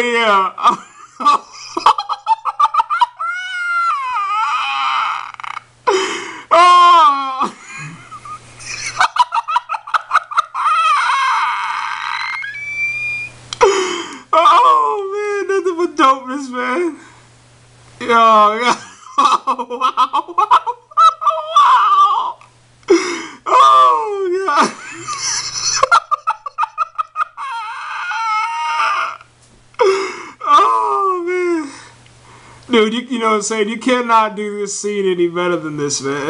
Oh, yeah. Oh. Oh, man. Nothing but dopeness, man. Yo, yo. Oh, wow. Dude, you know what I'm saying? You cannot do this scene any better than this, man.